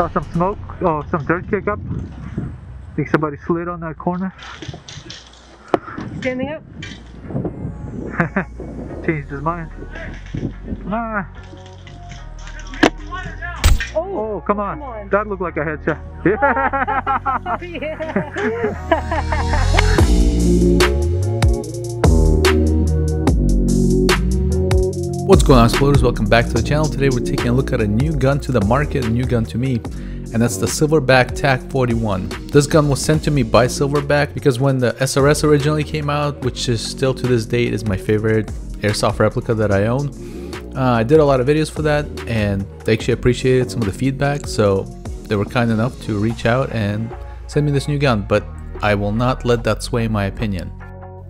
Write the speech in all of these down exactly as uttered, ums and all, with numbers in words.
Saw some smoke, oh, some dirt kick up. I think somebody slid on that corner. Standing up? Changed his mind. Nah. Oh, oh, come on. Come on. That looked like a headshot. Yeah. Oh, yeah. What's going on, explorers? Welcome back to the channel. Today we're taking a look at a new gun to the market, a new gun to me, and that's the Silverback T A C forty-one. This gun was sent to me by Silverback because when the S R S originally came out, which is still to this date is my favorite airsoft replica that I own, Uh, I did a lot of videos for that, and they actually appreciated some of the feedback, so they were kind enough to reach out and send me this new gun, but I will not let that sway my opinion.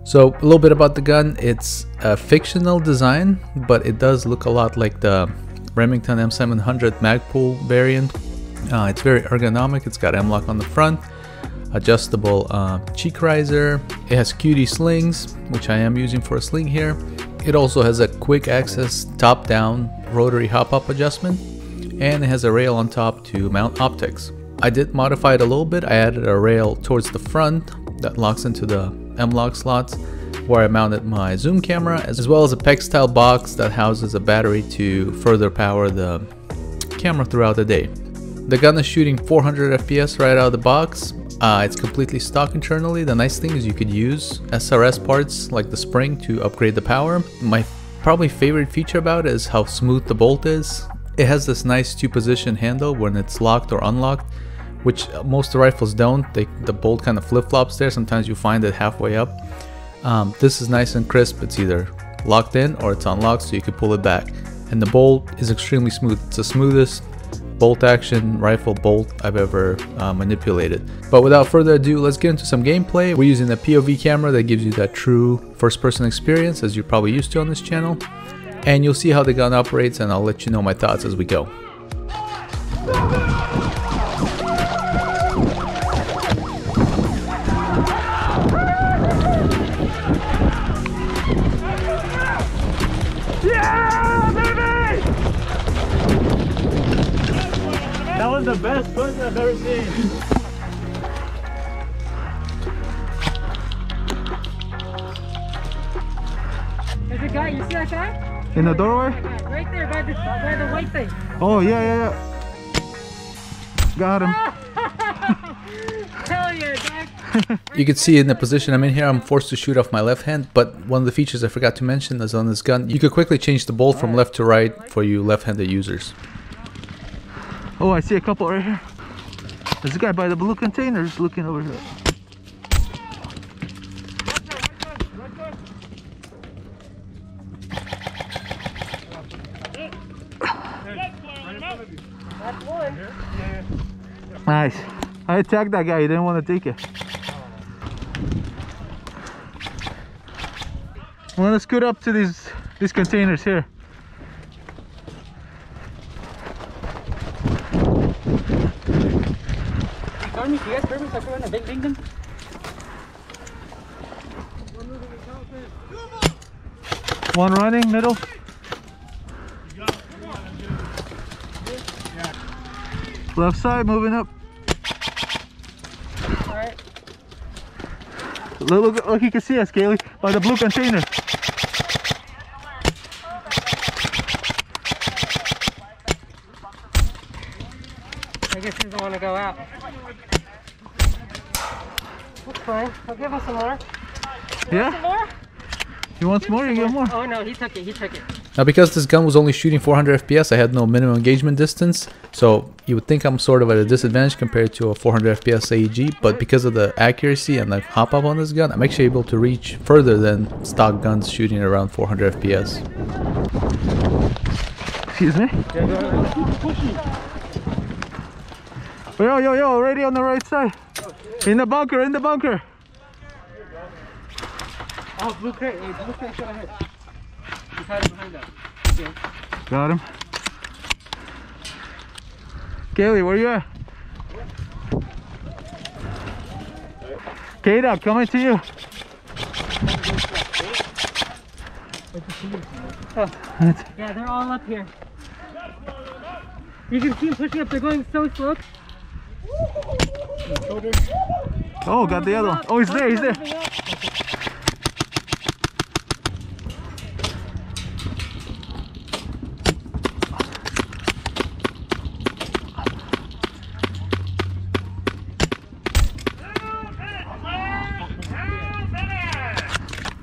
So a little bit about the gun. It's a fictional design, but it does look a lot like the Remington M seven hundred Magpul variant. Uh, it's very ergonomic. It's got M-lock on the front, adjustable uh, cheek riser. It has Q D slings, which I am using for a sling here. It also has a quick access top-down rotary hop-up adjustment, and it has a rail on top to mount optics. I did modify it a little bit. I added a rail towards the front that locks into the M-lock slots where I mounted my zoom camera, as well as a PEX style box that houses a battery to further power the camera throughout the day. The gun is shooting four hundred F P S right out of the box. Uh, it's completely stock internally. The nice thing is you could use S R S parts like the spring to upgrade the power. My probably favorite feature about it is how smooth the bolt is. It has this nice two position handle when it's locked or unlocked, which most rifles don't. They, the bolt kind of flip-flops there. Sometimes you find it halfway up. Um, this is nice and crisp. It's either locked in or it's unlocked, so you can pull it back. And the bolt is extremely smooth. It's the smoothest bolt action rifle bolt I've ever uh, manipulated. But without further ado, let's get into some gameplay. We're using a P O V camera that gives you that true first-person experience as you're probably used to on this channel. And you'll see how the gun operates, and I'll let you know my thoughts as we go. The best butt I've ever seen. There's a guy, you see that guy? In the doorway? Right there by the, by the white thing. Oh yeah, yeah, yeah. Got him. Hell yeah, dog. You can see in the position I'm in here, I'm forced to shoot off my left hand, but one of the features I forgot to mention is on this gun, you could quickly change the bolt from left to right for you left-handed users. Oh, I see a couple right here. There's a guy by the blue container just looking over here. Nice. I attacked that guy. He didn't want to take it. Well, let's scoot up to these these containers here. Do you guys permit to run a big ding-ding? One running, middle. Left side, moving up. Alright. Look, look, look, you can see us, Kaylee, by the blue container. I guess he doesn't want to go out. That's fine. I'll give him some more. You yeah. Want some more? He wants more, you give more. more. Oh no, he took it. He took it. Now, because this gun was only shooting four hundred F P S, I had no minimum engagement distance, so you would think I'm sort of at a disadvantage compared to a four hundred F P S A E G, but because of the accuracy and the hop up on this gun, I'm actually able to reach further than stock guns shooting around four hundred F P S. Excuse me? Yeah, go ahead. Keep pushing. Yo, yo, yo, already on the right side. In the bunker, in the bunker. Oh, blue crate, blue crate shot ahead. He's hiding behind that. Okay. Got him. Kaylee, where you at? K-Dog, coming to you. Oh. Yeah, they're all up here. You can keep pushing up, they're going so slow. Oh, got the other one. Oh, he's there, he's there.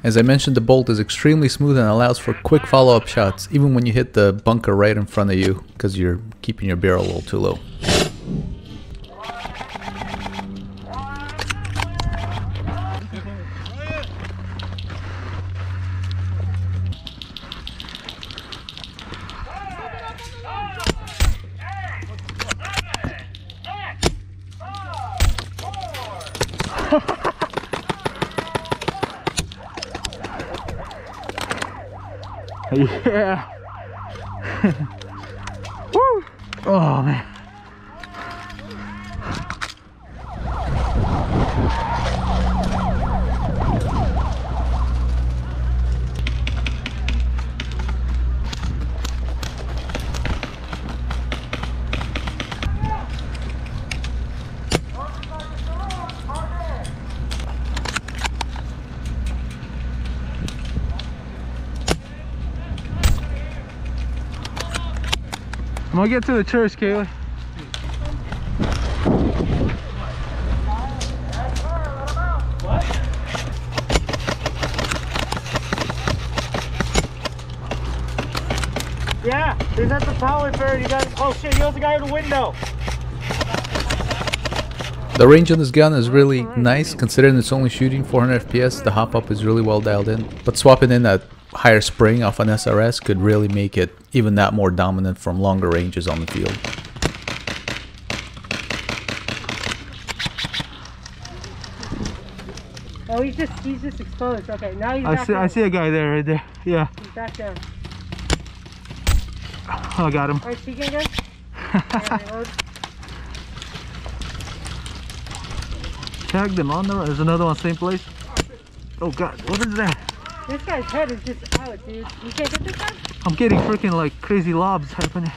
As I mentioned, the bolt is extremely smooth and allows for quick follow-up shots, even when you hit the bunker right in front of you, because you're keeping your barrel a little too low. Yeah. Woo. Oh man. I'm gonna get to the church, Kaylee. Yeah, he's at the power bird. You got, oh shit, he was the guy in the window. The range on this gun is really nice, considering it's only shooting four hundred F P S. The hop up is really well dialed in, but swapping in that higher spring off an S R S could really make it even that more dominant from longer ranges on the field. Oh, he's just he's just exposed. Okay, now he's I back see down. I see a guy there, right there. Yeah. He's back down. Oh, I got him. All right, see you again. Tagged him on the right. There's another one, same place. Oh God, what is that? This guy's head is just out, dude. You can't get this guy? I'm getting freaking like crazy lobs happening.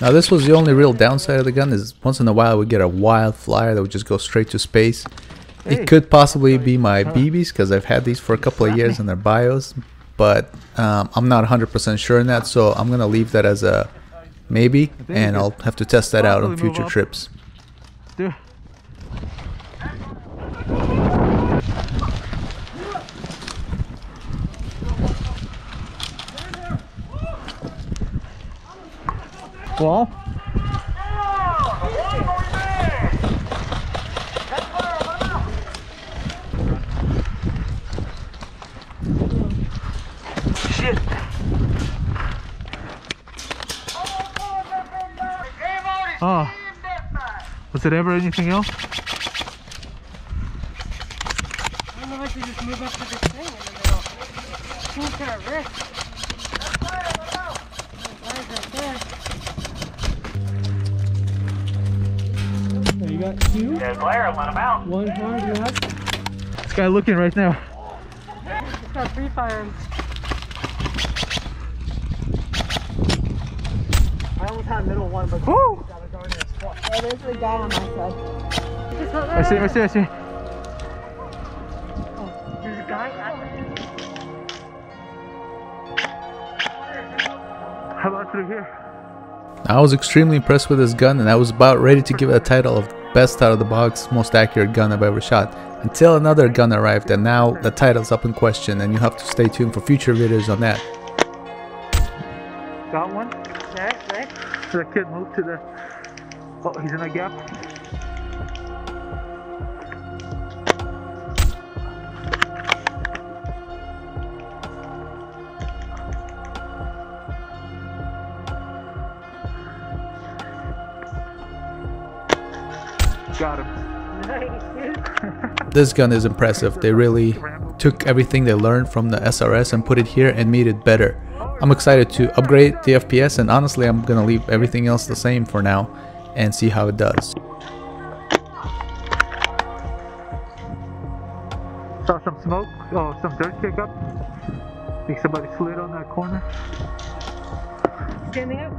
Now this was the only real downside of the gun, is once in a while we get a wild flyer that would just go straight to space. Hey. It could possibly be my B Bs, because I've had these for a couple of years in their bios, but um, I'm not one hundred percent sure in that, so I'm going to leave that as a maybe, and I'll have to test that out on future trips. Dude. Wall. Shit. Oh. Was it ever anything else? I don't know if I should just move up to this thing in the middle. Seems kind of risk. Two. There's Blair, let him out. One more, you have. This guy looking right now. It's got three fires. I almost had a middle one, but woo! Got go in there. Oh, there's the guy on my side. Just, uh, I see, I see, I see. Oh, there's a guy at the... How about through here? I was extremely impressed with this gun, and I was about ready to give it a title of best out of the box, most accurate gun I've ever shot, until another gun arrived, and now the title's up in question, and you have to stay tuned for future videos on that. Got one? Right, right. So the kid moved to the... Oh, he's in a gap. Got him. This gun is impressive. They really took everything they learned from the S R S and put it here and made it better. I'm excited to upgrade the F P S, and honestly I'm gonna leave everything else the same for now and see how it does. Saw some smoke, oh some dirt kick up. Think somebody slid on that corner. Standing up.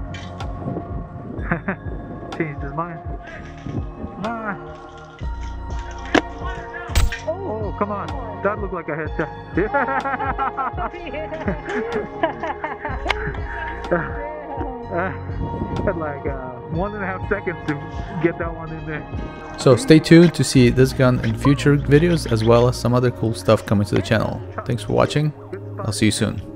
Changed his mind. Come on. Oh, come on. That looked like a headshot. Yeah. Uh, had like uh, one and a half seconds to get that one in there. So stay tuned to see this gun in future videos, as well as some other cool stuff coming to the channel. Thanks for watching. I'll see you soon.